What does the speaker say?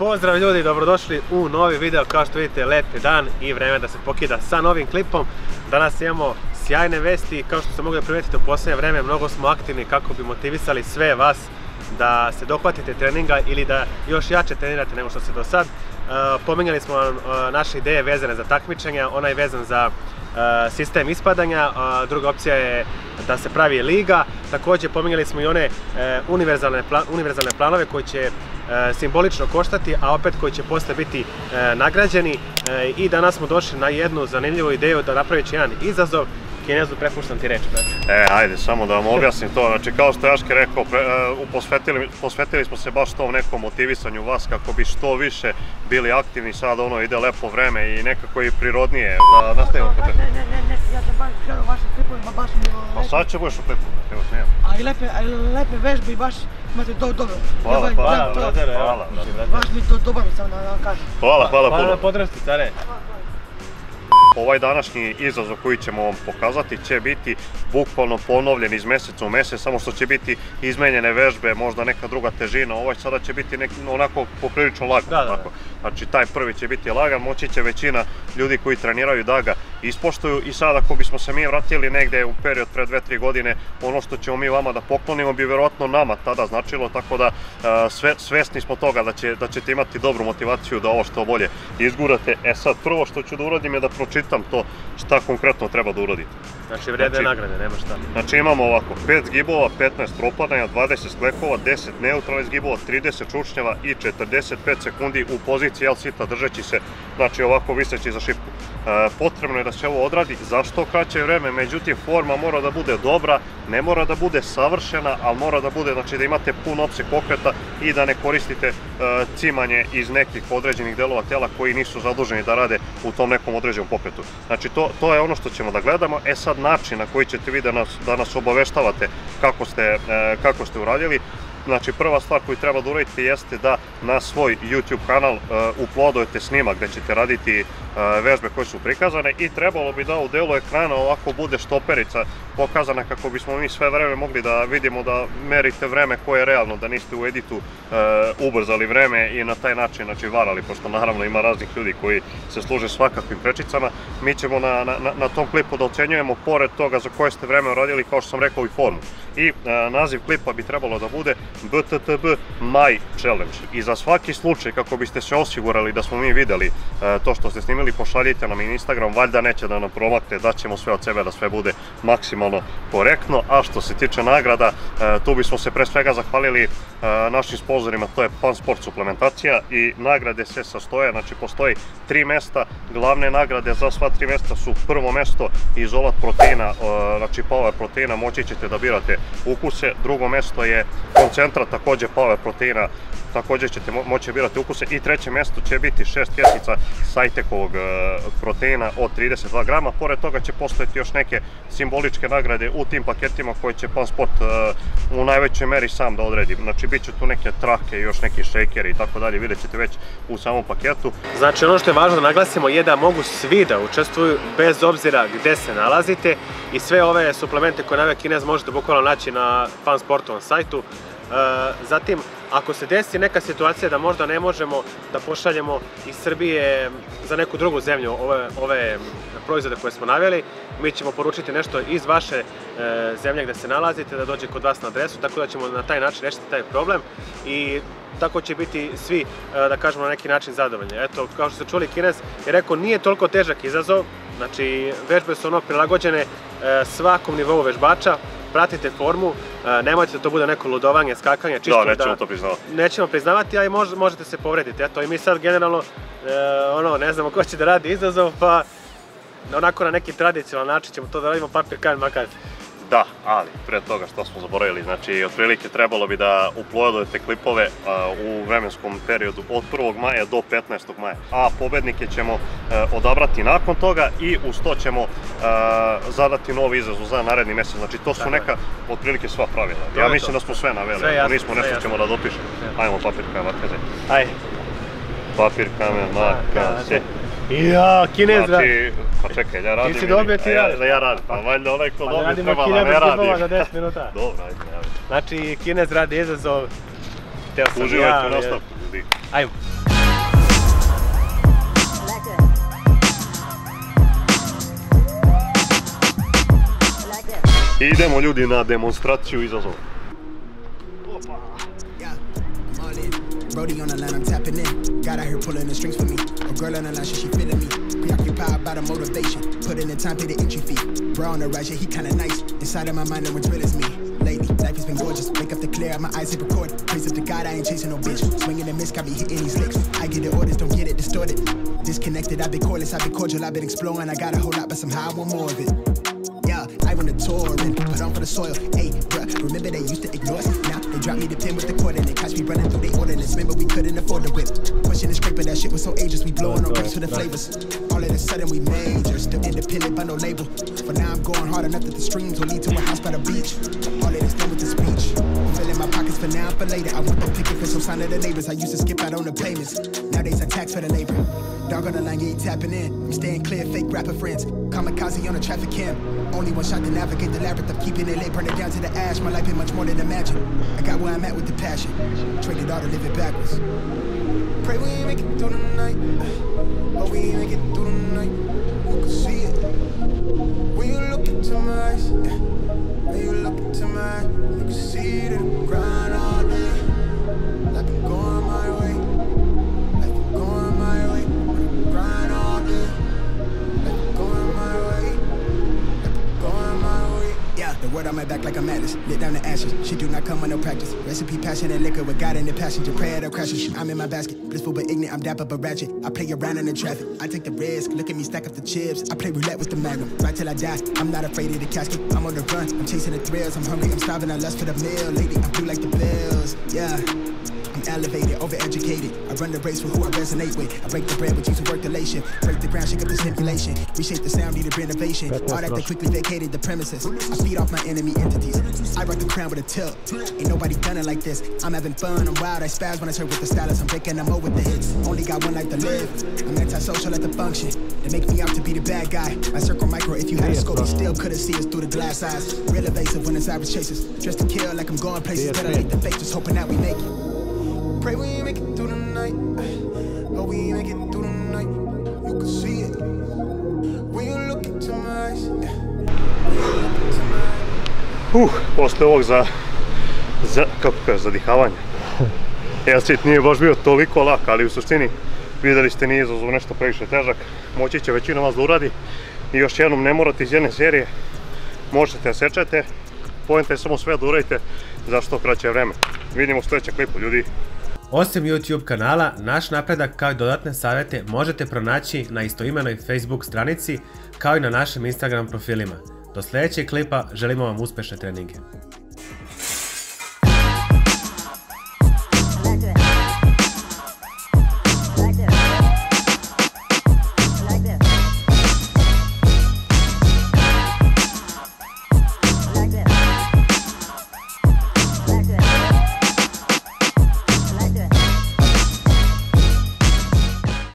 Pozdrav ljudi, dobrodošli u novi video. Kao što vidite, letni dan i vreme da se pokida sa novim klipom. Danas imamo sjajne vesti, kao što ste mogli primetiti u posljednje vreme, mnogo smo aktivni kako bi motivisali sve vas da se dohvatite treninga ili da još jače trenirate nego što ste do sad. Pominjali smo naše ideje vezane za takmičenja, ona je vezan za sistem ispadanja, druga opcija je da se pravi liga. Također pominjali smo i one univerzalne planove koji će simbolično koštati, a opet koji će posle biti nagrađeni. I danas smo došli na jednu zanimljivu ideju da napravići jedan izazov. Kinezu, prepuštam ti reč. Ajde, samo da vam objasnim to. Znači, kao što je Jaške rekao, posvetili smo se baš tom nekom motivisanju vas kako bi što više bili aktivni. Sada ono ide lepo vreme i nekako i prirodnije. Da nastavimo kako je. Ne, ja sam baš gledao vašim klipovima, baš mi je lepo. Pa sad će budeš u klipu, evo smijem. A i lepe vežbe i baš imate dobro. Hvala. Baš mi to dobro mi sam da vam kažem. Hvala na podršci, care. Ovaj današnji izazov koji ćemo vam pokazati će biti bukvalno ponovljen iz mjeseca u mjesec, samo što će biti izmenjene vežbe, možda neka druga težina. Ovaj sada će biti onako poprilično lagan. Znači taj prvi će biti lagan, moći će većina ljudi koji treniraju da ga ispoštuju. I sad ako bismo se mi vratili negdje u period pre 2-3 godine, ono što ćemo mi vama da poklonimo bi vjerojatno nama tada značilo, tako da svjesni smo toga da ćete imati dobru motivaciju da ovo što bolje izgurate. E sad, prvo što ću da uradim je da pročitam to šta konkretno treba da uradite. Znači vrede nagrade, nema šta. Znači imamo ovako, 5 zgibova, 15 propadanja, 20 sklekova, 10 neutralnih zgibova, 30 čučnjeva i 45 sekundi u poziciji L sita držeći se, znači ovako viseći za šipku. Potrebno je da se ovo odradi za što kraće vreme, međutim forma mora da bude dobra, ne mora da bude savršena, ali mora da bude, znači da imate pun opseg pokreta i da ne koristite cimanje iz nekih određenih delova tela koji nisu zaduženi da rade u tom nekom određenom pokretu. Znači to je ono što ćemo da gledamo. E sad, način na koji ćete vi da nas obaveštavate kako ste uradili. Znači, prva stvar koju treba da uradite jeste da na svoj YouTube kanal uploadujete snimak gdje ćete raditi vežbe koje su prikazane i trebalo bi da u delu ekrana ovako bude štoperica pokazana kako bismo mi sve vreme mogli da vidimo da merite vreme koje je realno, da niste u editu ubrzali vreme i na taj način, znači, varali, pošto naravno ima raznih ljudi koji se služe svakakvim prečicama. Mi ćemo na tom klipu da ocenjujemo pored toga za koje ste vreme uradili, kao što sam rekao, i formu. I naziv klipa bi trebalo da bude BTTB MAY CHALLENGE i za svaki slučaj, kako biste se osigurali da smo mi vidjeli to što ste snimili, pošaljite nam Instagram, valjda neće da nam promakne, daćemo sve od sebe da sve bude maksimalno korektno. A što se tiče nagrada, tu bismo se pre svega zahvalili našim sponzorima, to je PanSport suplementacija i nagrade se sastoje, znači postoji 3 mesta, glavne nagrade za sva 3 mesta su prvo mesto izolat proteina, znači power proteina, moći ćete da birate ukuse, drugo mesto je koncentrat, također power proteina, također ćete moći birati ukuse i treće mjesto će biti 6 kesica Citehovog proteina od 32 grama. Pored toga će postojati još neke simboličke nagrade u tim paketima koje će PanSport u najvećoj meri sam da odredi. Znači bit će tu neke trake, još neki šejkeri i tako dalje, vidjet ćete već u samom paketu. Znači ono što je važno da naglasimo je da mogu svi da učestvuju bez obzira gdje se nalazite i sve ove suplemente koje naveo Kinez možete bukvalno naći na PanSportovom sajtu. Zatim, ako se desi neka situacija da možda ne možemo da pošaljemo iz Srbije za neku drugu zemlju ove proizvode koje smo naveli, mi ćemo poručiti nešto iz vaše zemlje gdje se nalazite, da dođe kod vas na adresu, tako da ćemo na taj način rešiti taj problem i tako će biti svi, da kažemo, na neki način zadovoljni. Eto, kao što ste čuli, Kinez je rekao, nije toliko težak izazov, znači vežbe su ono prilagođene svakom nivou vežbača. Pratite formu, nemojte da to bude neko ludovanje, skakanje, čisto da... Da, nećemo to priznavati. Nećemo priznavati, a i možete se povrediti. Eto, i mi sad generalno, ono, ne znamo ko će da radi izazov, pa onako na neki tradicionalni način ćemo to da radimo papir kanj makar. Da, ali pre toga što smo zaboravili, znači otprilike trebalo bi da uploadujete klipove u vremenskom periodu od 1. maja do 15. maja, a pobednike ćemo odabrati nakon toga i uz to ćemo zadati novi izazov za naredni mjesec. Znači to su neka otprilike sva pravila. Ja mislim da smo sve naveli, ako nismo nešto ćemo da dopišemo. Ajmo papir, kamen, makaze. Ajde. Papir, kamen, makaze. Ja, Kinez, znači, pa čekaj, ja radim. Ti si dobio, ti radim. Ja radim, pa valjda onaj ko dobio treba da ne radi. Za 10 minuta. Dobro, ajde, javite. Znači, Kinez radi izazov. Uživajte u nastavku, ljudi. Ajmo. Idemo ljudi na demonstraciju izazova. Brody on the line, I'm tapping in. Got out here pulling the strings for me. A girl on the line, she feeling me. Preoccupied by the motivation. Put in the time, pay the entry fee. Bro on the right, yeah, he kinda nice. Inside of my mind, no one's real as me. Lately, life has been gorgeous. Wake up to clear out my eyes and record. Praise up to God, I ain't chasing no bitch. Swinging and miss, got me hitting these licks. I get the orders, don't get it distorted. Disconnected, I've been cordless, I've been cordial, I've been exploring. I got a whole lot, but somehow I want more of it. Yeah, I run a tour and put on for the soil. Hey, bruh, remember they used to ignore us? Now they drop me the pin with the cord and they catch me running through the ordinance. Remember we couldn't afford the whip. Pushing and scraping, that shit was so ages. We blowing on race for the flavors. All of a sudden we major, still independent but no label. For now I'm going hard enough that the streams will lead to a house by the beach. All it is done with the speech. I'm filling my pockets for now, but later I want the ticket for some sign of the neighbors. I used to skip out on the payments. Nowadays I tax for the labor. Dog on the line, you ain't tapping in. I'm staying clear, fake rapper friends. Kamikaze on a traffic cam. Only one shot to navigate the labyrinth of keeping it late, burn it down to the ash. My life ain't much more than imagine. I got where I'm at with the passion. Traded all to live it backwards. Pray we ain't make it through the night. Oh, we ain't make it through the night. Who could see it? When you look into my eyes, when you look into my eyes, you can see it in the ground all day. I've been going my way. I've been going my way. Grind all day. The word on my back like a madness, lit down the ashes. She do not come with no practice. Recipe, passion, and liquor with God in the passenger. Prayer that crashes. I'm in my basket, blissful but ignorant. I'm dapper but ratchet. I play around in the traffic. I take the risk. Look at me stack up the chips. I play roulette with the magnum, right till I die. I'm not afraid of the casket. I'm on the run. I'm chasing the thrills. I'm hungry. I'm starving. I lust for the meal. Lady, I do like the bills. Yeah. Elevated, overeducated. I run the race for who I resonate with. I break the bread, but you to work the late shit. Break the ground, shake up the stimulation. Reshape the sound, needed renovation. All that they quickly vacated the premises. I feed off my enemy entities. I rock the crown with a tilt. Ain't nobody done it like this. I'm having fun, I'm wild. I spaz when I turn with the stylus. I'm breaking them up with the hits. Only got one life to live. I'm antisocial at the function. They make me out to be the bad guy. I circle micro. If you had a scope, you still couldn't see us through the glass eyes. Real evasive when it's Irish chases. Dressed to kill like I'm going places. Better hate the fake, just hoping that we make it. Pray we ain't make it through the night. Oh, we ain't make it through the night. You can see it. When you look into my eyes. Posle ovog zadihavanja. Ja Citeh nije baš bio toliko lak, ali u suštini vidjeli ste nije izazov nešto previše težak. Moći će većina vas da uradi. I još jednom ne morate iz jedne serije. Možete da sečete. Poenta je samo sve da uradite za što kraće vreme. Vidimo u sljedećem klipu ljudi. Osim YouTube kanala, naš napredak kao i dodatne savjete možete pronaći na istoimenoj Facebook stranici kao i na našim Instagram profilima. Do sljedećeg klipa želimo vam uspješne treninge.